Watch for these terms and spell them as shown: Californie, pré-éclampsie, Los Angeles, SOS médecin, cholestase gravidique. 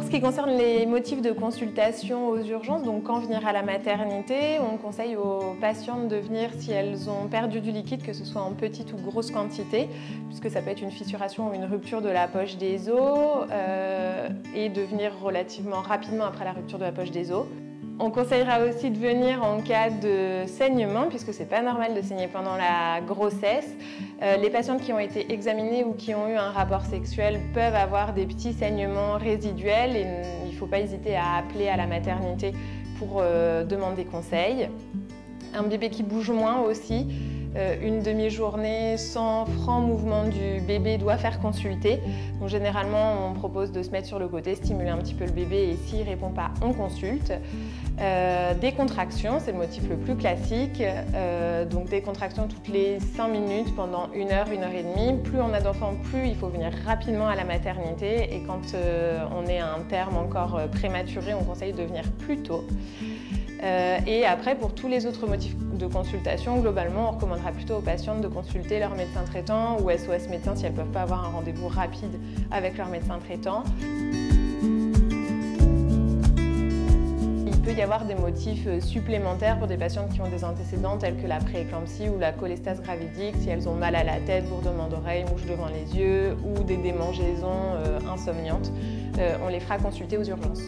Pour ce qui concerne les motifs de consultation aux urgences, donc quand venir à la maternité, on conseille aux patientes de venir si elles ont perdu du liquide, que ce soit en petite ou grosse quantité, puisque ça peut être une fissuration ou une rupture de la poche des os, et de venir relativement rapidement après la rupture de la poche des os. On conseillera aussi de venir en cas de saignement, puisque c'est pas normal de saigner pendant la grossesse. Les patientes qui ont été examinées ou qui ont eu un rapport sexuel peuvent avoir des petits saignements résiduels et il ne faut pas hésiter à appeler à la maternité pour demander conseil. Un bébé qui bouge moins aussi, une demi-journée sans franc mouvement du bébé doit faire consulter. Donc généralement, on propose de se mettre sur le côté, stimuler un petit peu le bébé et s'il ne répond pas, on consulte. Des contractions, c'est le motif le plus classique. Donc des contractions toutes les 5 minutes pendant 1 heure, 1 heure et demie. Plus on a d'enfants, plus il faut venir rapidement à la maternité. Et quand on est à un terme encore prématuré, on conseille de venir plus tôt. Et après, pour tous les autres motifs de consultation, globalement, on recommandera plutôt aux patientes de consulter leur médecin traitant ou SOS médecin si elles ne peuvent pas avoir un rendez-vous rapide avec leur médecin traitant. Il peut y avoir des motifs supplémentaires pour des patientes qui ont des antécédents tels que la pré-éclampsie ou la cholestase gravidique, si elles ont mal à la tête, bourdement d'oreilles, mouches devant les yeux ou des démangeaisons insomniantes. On les fera consulter aux urgences.